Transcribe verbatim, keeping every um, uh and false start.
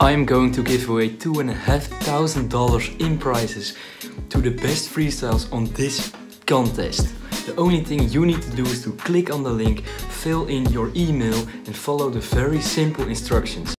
I'm going to give away two and a half thousand dollars in prizes to the best freestyles on this contest. The only thing you need to do is to click on the link, fill in your email and follow the very simple instructions.